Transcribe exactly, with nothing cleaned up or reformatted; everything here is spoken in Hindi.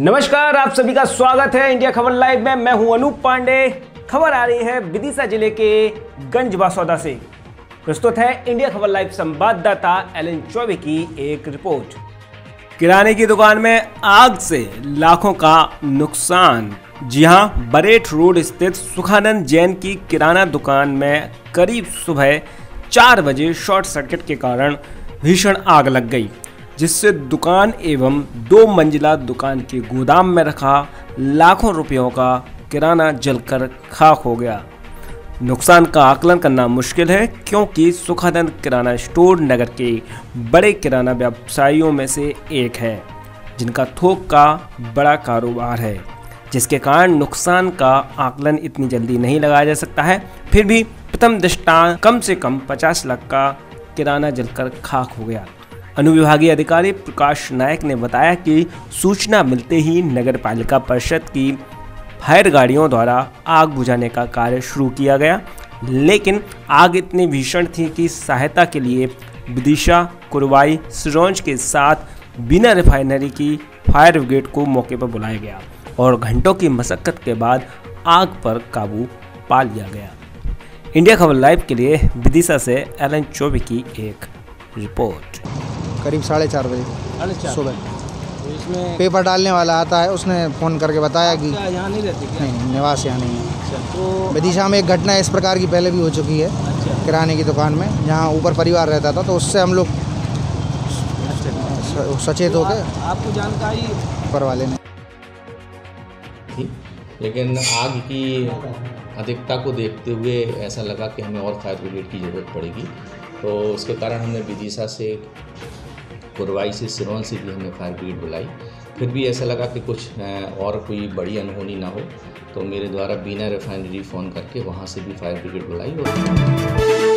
नमस्कार, आप सभी का स्वागत है इंडिया खबर लाइव में। मैं हूं अनूप पांडे। खबर आ रही है विदिशा जिले के गंजबासौदा से। प्रस्तुत है इंडिया खबर लाइव संवाददाता एल एन चौबे की एक रिपोर्ट। किराने की दुकान में आग से लाखों का नुकसान। जी हां, बरेठ रोड स्थित सुखानन जैन की किराना दुकान में करीब सुबह चार बजे शॉर्ट सर्किट के कारण भीषण आग लग गई, जिससे दुकान एवं दो मंजिला दुकान के गोदाम में रखा लाखों रुपयों का किराना जलकर खाक हो गया। नुकसान का आकलन करना मुश्किल है, क्योंकि सुखानंद किराना स्टोर नगर के बड़े किराना व्यवसायियों में से एक है, जिनका थोक का बड़ा कारोबार है, जिसके कारण नुकसान का आकलन इतनी जल्दी नहीं लगाया जा सकता है। फिर भी प्रथम दृष्टांत कम से कम पचास लाख का किराना जलकर खाक हो गया। अनुविभागीय अधिकारी प्रकाश नायक ने बताया कि सूचना मिलते ही नगर पालिका परिषद की फायर गाड़ियों द्वारा आग बुझाने का कार्य शुरू किया गया, लेकिन आग इतनी भीषण थी कि सहायता के लिए विदिशा, कुरवाई, सिरोंज के साथ विनर रिफाइनरी की फायर ब्रिगेड को मौके पर बुलाया गया और घंटों की मशक्कत के बाद आग पर काबू पा लिया गया। इंडिया खबर लाइव के लिए विदिशा से एल एन चौबे की एक रिपोर्ट। करीब साढ़े चार बजे सुबह पेपर डालने वाला आता है, उसने फ़ोन करके बताया कि यहाँ नहीं रहती, नहीं निवास यहाँ नहीं है। तो विदिशा में एक घटना इस प्रकार की पहले भी हो चुकी है। अच्छा। किराने की दुकान में जहाँ ऊपर परिवार रहता था, तो उससे हम लोग सचेत हो गए। आपको जानकारी ऊपर वाले ने थी, लेकिन आग की अधिकता को देखते हुए ऐसा लगा कि हमें और फायर ब्रिगेड की ज़रूरत पड़ेगी, तो उसके कारण हमने विदिशा से, कुरवाई से, सिरोन से भी हमने फायर ब्रिगेड बुलाई। फिर भी ऐसा लगा कि कुछ और कोई बड़ी अनहोनी ना हो, तो मेरे द्वारा बीना रिफाइनरी फ़ोन करके वहाँ से भी फायर ब्रिगेड बुलाई।